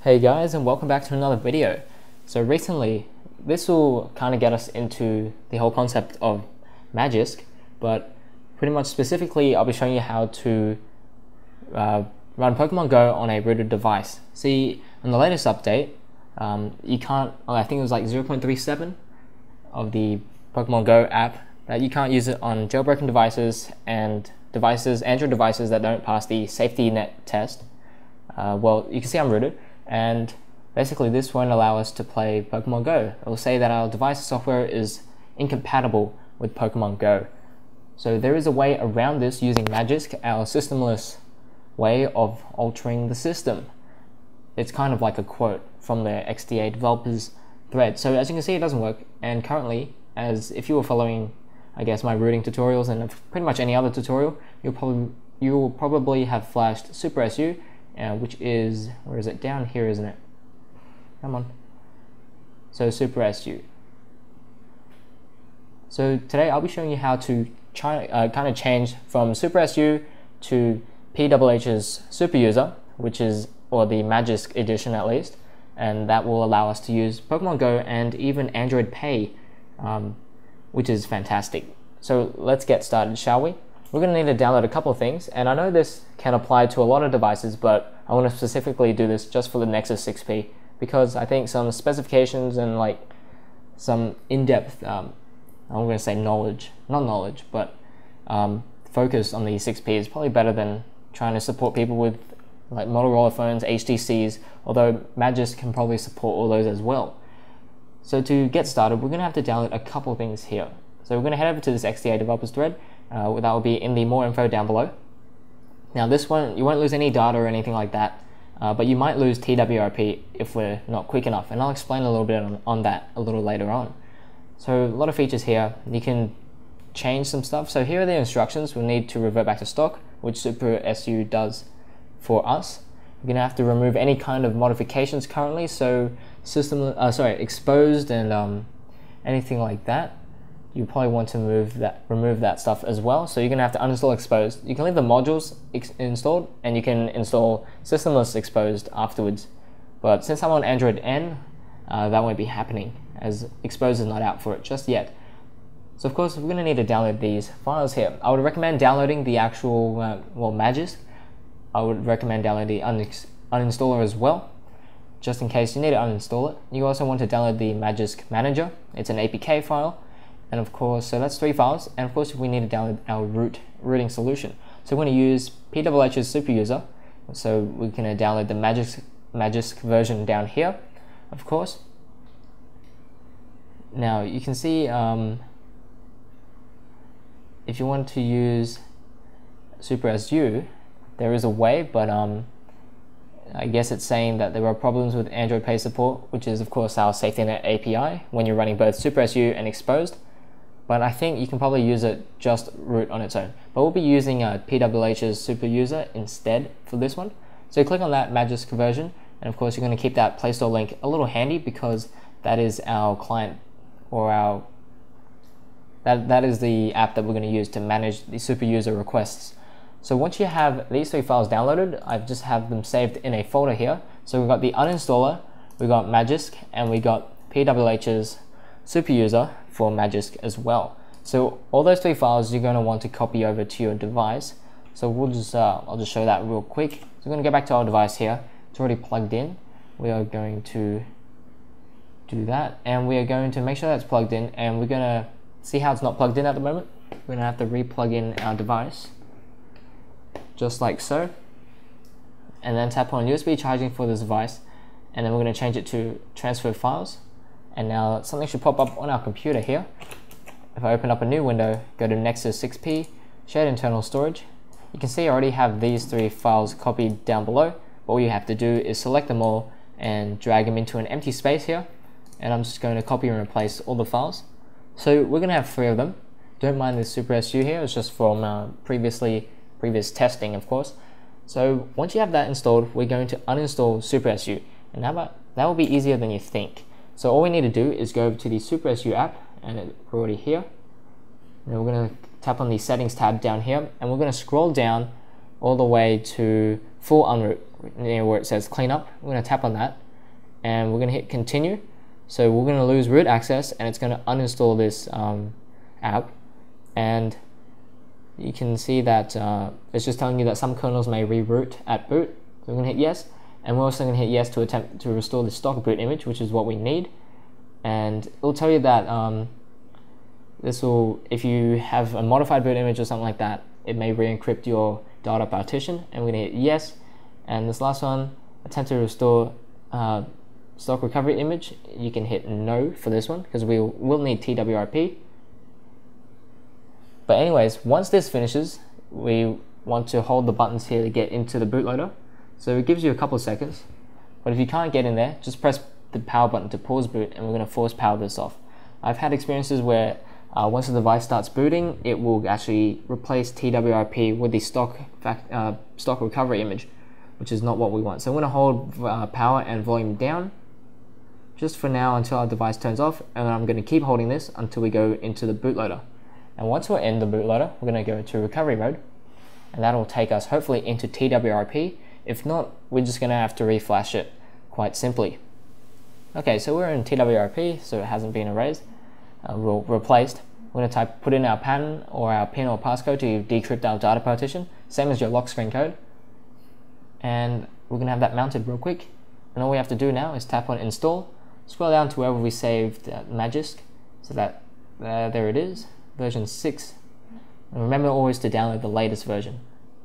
Hey guys, and welcome back to another video. So recently, this will kind of get us into the whole concept of Magisk, but pretty much specifically I'll be showing you how to run Pokemon Go on a rooted device. See, on the latest update, you can't, I think it was like 0.37 of the Pokemon Go app, that you can't use it on jailbroken devices and Android devices that don't pass the safety net test. Well, you can see I'm rooted, and basically this won't allow us to play Pokemon Go. It will say that our device software is incompatible with Pokemon Go. So there is a way around this using Magisk, our systemless way of altering the system. It's kind of like a quote from the XDA developers thread. So as you can see, it doesn't work. And currently, as if you were following, I guess, my rooting tutorials and pretty much any other tutorial, you will probably have flashed SuperSU, which is, where is it? Down here, isn't it? Come on. So SuperSU. So today I'll be showing you how to kind of change from SuperSU to PHH's SuperUser, which is, or the Magisk edition at least, and that will allow us to use Pokemon Go and even Android Pay, which is fantastic. So let's get started, shall we? We're going to need to download a couple of things, and I know this can apply to a lot of devices, but I want to specifically do this just for the Nexus 6P, because I think some specifications and like some in-depth, I'm going to say knowledge, not knowledge, but focus on the 6P is probably better than trying to support people with like Motorola phones, HTCs, although Magisk can probably support all those as well. So to get started, we're going to have to download a couple of things here. So we're going to head over to this XDA developers thread. That will be in the more info down below. Now this one, you won't lose any data or anything like that, but you might lose TWRP if we're not quick enough, and I'll explain a little bit on that a little later on. So a lot of features here, you can change some stuff. So here are the instructions. We'll need to revert back to stock, which SuperSU does for us. We're going to have to remove any kind of modifications currently, so Exposed and anything like that. You probably want to remove that stuff as well. So you're going to have to uninstall Exposed. You can leave the modules installed, and you can install Systemless Exposed afterwards. But since I'm on Android N, that won't be happening, as Exposed is not out for it just yet. So of course, we're going to need to download these files here. I would recommend downloading the actual, well, Magisk. I would recommend downloading the uninstaller as well, just in case you need to uninstall it. You also want to download the Magisk Manager. It's an APK file. And of course, so that's three files, and of course we need to download our rooting solution. So we're going to use PHH's SuperUser, so we're going to download the Magisk version down here, of course. Now you can see if you want to use SuperSU, there is a way, but I guess it's saying that there are problems with Android Pay support, which is of course our safety net API when you're running both SuperSU and Exposed. But I think you can probably use it just root on its own. But we'll be using PHH's SuperUser instead for this one. So click on that Magisk version, and of course you're going to keep that Play Store link a little handy, because that is our client, or our that is the app that we're going to use to manage the SuperUser requests. So once you have these three files downloaded, I just have them saved in a folder here. So we've got the uninstaller, we've got Magisk, and we got PHH's SuperUser for Magisk as well. So all those three files you're going to want to copy over to your device. So we'll just I'll just show that real quick. So we're going to go back to our device here. It's already plugged in. We are going to do that, and we are going to make sure that's plugged in, and we're going to see how it's not plugged in at the moment. We're going to have to re-plug in our device, just like so, and then tap on USB charging for this device, and then we're going to change it to transfer files. And now something should pop up on our computer here. If I open up a new window, go to Nexus 6P, shared internal storage. You can see I already have these three files copied down below. All you have to do is select them all and drag them into an empty space here. And I'm just going to copy and replace all the files. So we're going to have three of them. Don't mind this SuperSU here, it's just from previous testing, of course. So once you have that installed, we're going to uninstall SuperSU. And that will be easier than you think. So all we need to do is go over to the SuperSU app, and it's already here. And we're going to tap on the settings tab down here, and we're going to scroll down all the way to full unroot, near where it says cleanup. We're going to tap on that, and we're going to hit continue. So we're going to lose root access, and it's going to uninstall this app. And you can see that it's just telling you that some kernels may reroute at boot. So we're going to hit yes, and we're also going to hit yes to attempt to restore the stock boot image, which is what we need. And it'll tell you that this will, if you have a modified boot image or something like that, it may re-encrypt your data partition. And we're going to hit yes. And this last one, attempt to restore stock recovery image. You can hit no for this one because we will need TWRP. But anyways, once this finishes, we want to hold the buttons here to get into the bootloader. So it gives you a couple of seconds, but if you can't get in there, just press the power button to pause boot, and we're going to force power this off. I've had experiences where once the device starts booting, it will actually replace TWRP with the stock recovery image, which is not what we want. So I'm going to hold power and volume down just for now until our device turns off, and I'm going to keep holding this until we go into the bootloader. And once we're in the bootloader, we're going to go to recovery mode, and that will take us hopefully into TWRP. If not, we're just going to have to reflash it quite simply. Okay, so we're in TWRP, so it hasn't been erased, replaced. We're going to put in our pattern or our pin or passcode to decrypt our data partition, same as your lock screen code. And we're going to have that mounted real quick. And all we have to do now is tap on install, scroll down to wherever we saved Magisk, so that there it is, version 6. And remember always to download the latest version.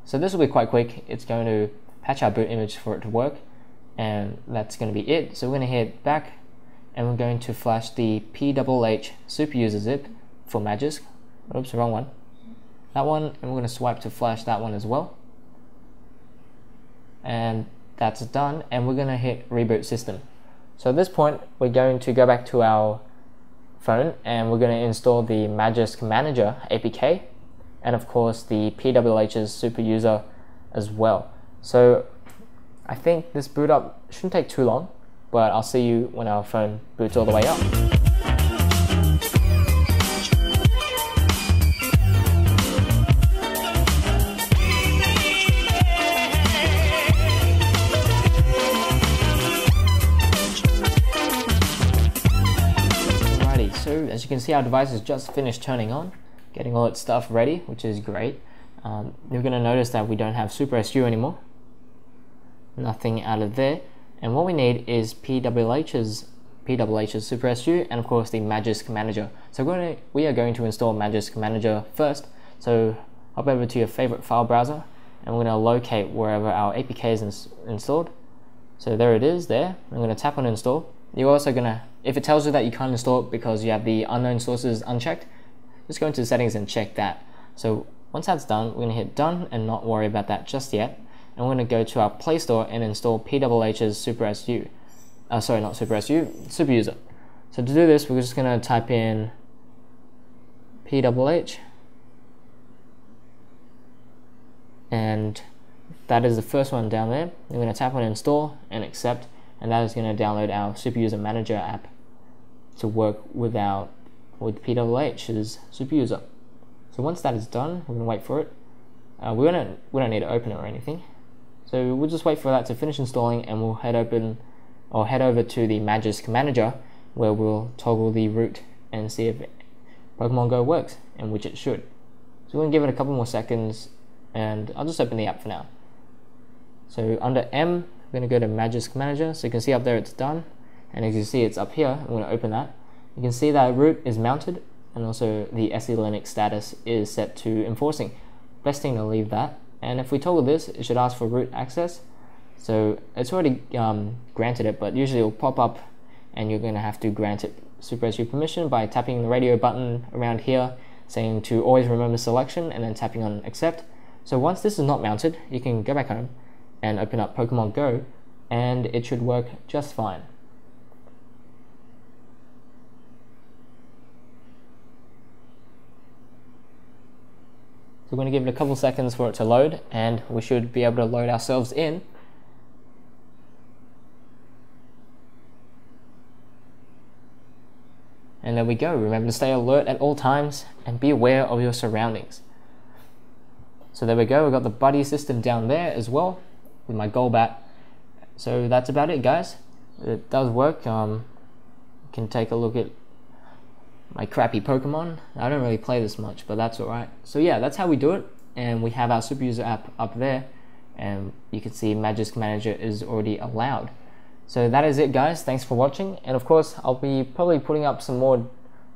So this will be quite quick. It's going to patch our boot image for it to work, and that's going to be it. So we're going to hit back, and we're going to flash the PHH super user zip for Magisk. Oops, wrong one. That one, and we're going to swipe to flash that one as well. And that's done, and we're going to hit reboot system. So at this point, we're going to go back to our phone, and we're going to install the Magisk Manager APK, and of course the PHH's super user as well. So I think this boot up shouldn't take too long, but I'll see you when our phone boots all the way up. As you can see, our device has just finished turning on, getting all its stuff ready, which is great. You're going to notice that we don't have SuperSU anymore. Nothing out of there. And what we need is PHH's SuperSU, and of course the Magisk Manager. So we are going to install Magisk Manager first. So hop over to your favorite file browser, and we're going to locate wherever our APK is installed. So there it is there. I'm going to tap on install. You're also going to, if it tells you that you can't install it because you have the unknown sources unchecked, just go into settings and check that. So once that's done, we're going to hit done and not worry about that just yet. And we're going to go to our Play Store and install PHH's SuperSU. Sorry, not SuperSU, Super User. So to do this, we're just going to type in PHH, and that is the first one down there. We're going to tap on install and accept, and that is going to download our Super User Manager app to work with PHH's Super User. So once that is done, we're going to wait for it. We don't need to open it or anything. So we'll just wait for that to finish installing, and we'll head over to the Magisk Manager, where we'll toggle the root and see if Pokemon Go works, and which it should. So we're going to give it a couple more seconds, and I'll just open the app for now. So under M, we're going to go to Magisk Manager. So you can see up there it's done, and as you see it's up here. I'm going to open that. You can see that root is mounted, and also the SE Linux status is set to enforcing. Best thing to leave that, and if we toggle this, it should ask for root access. So it's already granted it, but usually it will pop up, and you're going to have to grant it SuperSU permission by tapping the radio button around here, saying to always remember selection, and then tapping on accept. So once this is not mounted, you can go back home and open up Pokemon Go, and it should work just fine. So we're going to give it a couple seconds for it to load, and we should be able to load ourselves in. And there we go. Remember to stay alert at all times and be aware of your surroundings. So there we go. We've got the buddy system down there as well with my Golbat. So that's about it, guys. It does work. You can take a look at my crappy Pokemon. I don't really play this much, but that's alright. So yeah, that's how we do it. And we have our super user app up there, and you can see Magisk Manager is already allowed. So that is it, guys. Thanks for watching, and of course I'll be probably putting up some more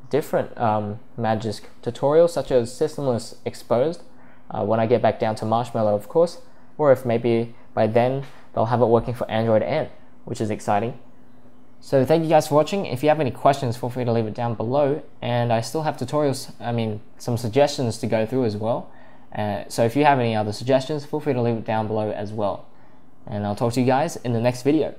different Magisk tutorials, such as Systemless Exposed, when I get back down to Marshmallow, of course, or if maybe by then they'll have it working for Android N, which is exciting. So thank you guys for watching. If you have any questions, feel free to leave it down below, and I still have tutorials, I mean some suggestions to go through as well. So if you have any other suggestions, feel free to leave it down below as well. And I'll talk to you guys in the next video.